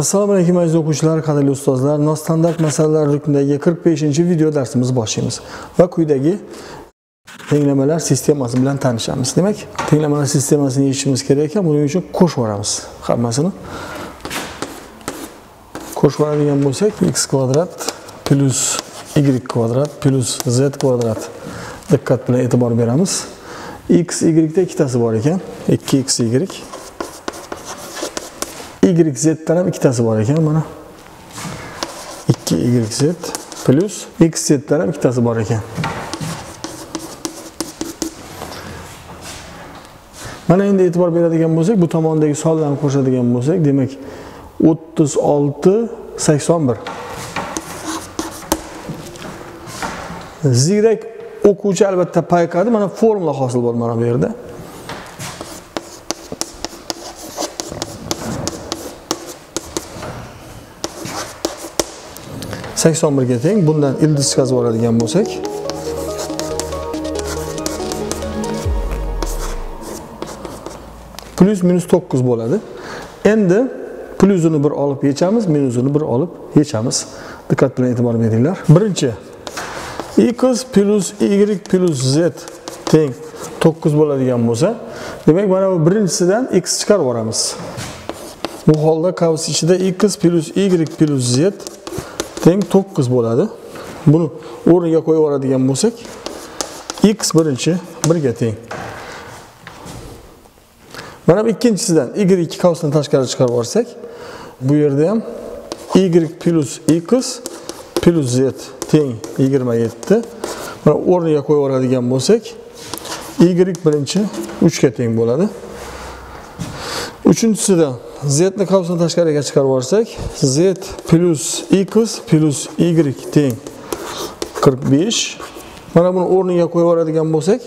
Assalomu alaykum aziz o'quvchilar, qadrli ustozlar. Nostandart masalalar ruknidagi 45-video darsimiz boshlaymiz va quyidagi tenglamalar sistemasi bilan tanishamiz. Demak, tenglamalar sistemasini yechishimiz kerak ekan, buning uchun qo'shib o'ramiz hammasini. Qo'shib o'radigan bo'lsak, x² + y² + z². Diqqat bilan e'tibor beramiz. X, Y da ikkitasi bor ekan. 2x, Y. Y, Z'dan ham ikkitasi bor ekan. Mana 2y, Z plus x, Z'dan ham ikkitasi bor ekan. Mana endi e'tibor beradigan bo'lsak, bu tomondagi sonlarni qo'shadigan bo'lsak, demak 36, 81. Ziyrak o'quvchi albatta payqadi. Mana formula hosil bo'ldi mana bu yerda. -81 ga teng. Bundan ildiz chiqazib oladigan bo'lsak, +-9 bo'ladi. Endi plyusini 1 olib yechamiz, minusini 1 olib yechamiz. Diqqat bilan e'tibor beringlar. Birinchi x + y + z teng 9 bo'ladigan bo'lsa, demak mana bu birinchisidan x chiqarib olamiz. Bu holda qavs ichida x + y + z teng 9 bo'ladi. Buni o'rniga qo'yib oladigan bo'lsak, x birinchi 1 ga teng. Mana bu ikkinchisidan y qavsdan tashqari chiqarib olsak, bu yerda ham y + x + z teng 27. Mana o'rniga qo'yib oladigan bo'lsak, y birinchi 3 ga teng bo'ladi. Uchinchisidan z'ni qavsdan tashqariga chiqarib olsak, z + x + y teng 45. Mana buni o'rniga qo'yib oladigan bo'lsak,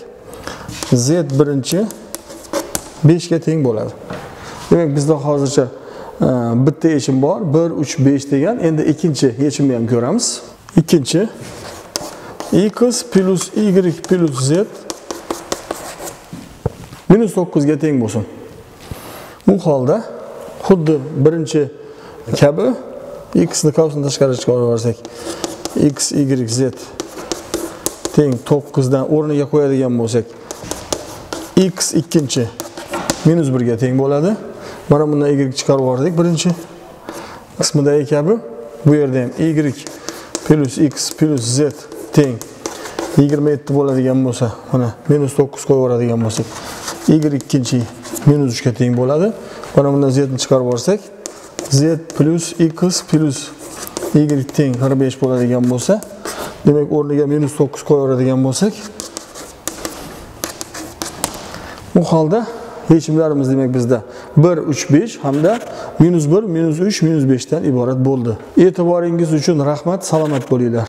z birinchi 5 ga teng bo'ladi. Demak, bizda hozircha bitta yechim bor, 1, 3, 5 degan. Endi ikkinchi yechimni ham ko'ramiz. Ikkinchi x + y + z -9 ga teng bo'lsin. Bu holda xuddi birinchi kabi x ni qavsdan tashqariga chiqarib olsak, x, y, z teng 9 dan o'rniga qo'yadigan bo'lsak, x ikkinchi -1 ga teng bo'ladi. Mana bundan y chiqarib oldik birinchi qismidagi kabi. Bu yerda ham y + x + z teng 27 bo'ladigan bo'lsa, mana -9 qo'yib oladigan bo'lsak, y ikkinchi -3 ga teng bo'ladi. Mana bundan z'ni chiqarib olsak, z + x + y teng 45 bo'ladigan bo'lsa, demak o'rniga -9 qo'yib oladigan bo'lsak, bu holda yechimlarimiz demak bizda 1, 3, 5 hamda -1, -3, -5 dan iborat bo'ldi. E'tiboringiz uchun rahmat, salomat bo'linglar.